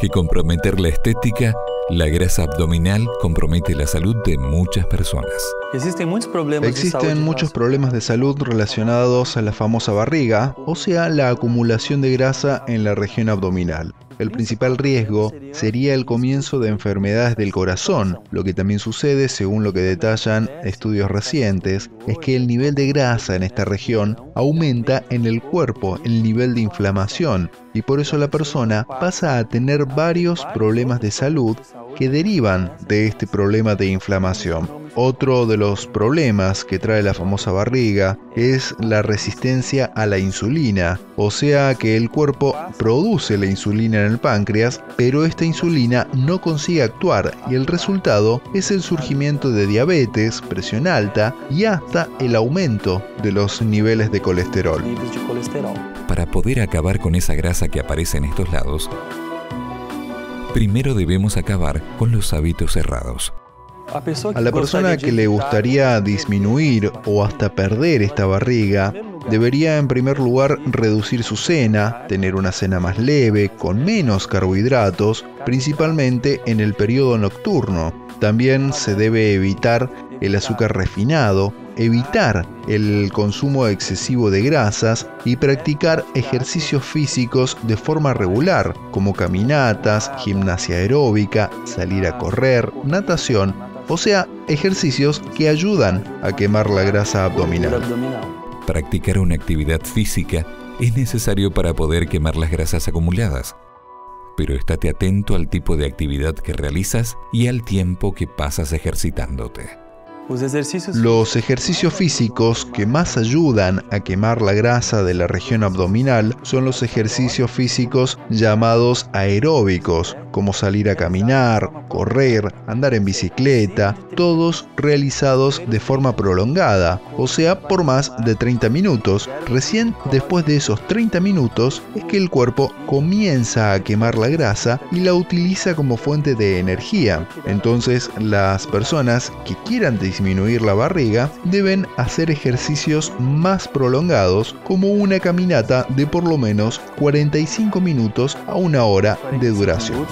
que comprometer la estética, la grasa abdominal compromete la salud de muchas personas. Existen muchos problemas de salud relacionados a la famosa barriga, o sea, la acumulación de grasa en la región abdominal. El principal riesgo sería el comienzo de enfermedades del corazón. Lo que también sucede, según lo que detallan estudios recientes, es que el nivel de grasa en esta región aumenta en el cuerpo, el nivel de inflamación, y por eso la persona pasa a tener varios problemas de salud que derivan de este problema de inflamación. Otro de los problemas que trae la famosa barriga es la resistencia a la insulina, o sea que el cuerpo produce la insulina en el páncreas, pero esta insulina no consigue actuar y el resultado es el surgimiento de diabetes, presión alta y hasta el aumento de los niveles de colesterol. Para poder acabar con esa grasa que aparece en estos lados, primero debemos acabar con los hábitos errados. A la persona que le gustaría disminuir o hasta perder esta barriga, debería en primer lugar reducir su cena, tener una cena más leve, con menos carbohidratos, principalmente en el periodo nocturno. También se debe evitar el azúcar refinado, evitar el consumo excesivo de grasas y practicar ejercicios físicos de forma regular, como caminatas, gimnasia aeróbica, salir a correr, natación, o sea, ejercicios que ayudan a quemar la grasa abdominal. Practicar una actividad física es necesario para poder quemar las grasas acumuladas, pero estate atento al tipo de actividad que realizas y al tiempo que pasas ejercitándote. Los ejercicios físicos que más ayudan a quemar la grasa de la región abdominal son los ejercicios físicos llamados aeróbicos, como salir a caminar, correr, andar en bicicleta, todos realizados de forma prolongada, o sea, por más de 30 minutos. Recién después de esos 30 minutos es que el cuerpo comienza a quemar la grasa y la utiliza como fuente de energía. Entonces, las personas que quieran disminuir la barriga deben hacer ejercicios más prolongados, como una caminata de por lo menos 45 minutos a una hora de duración.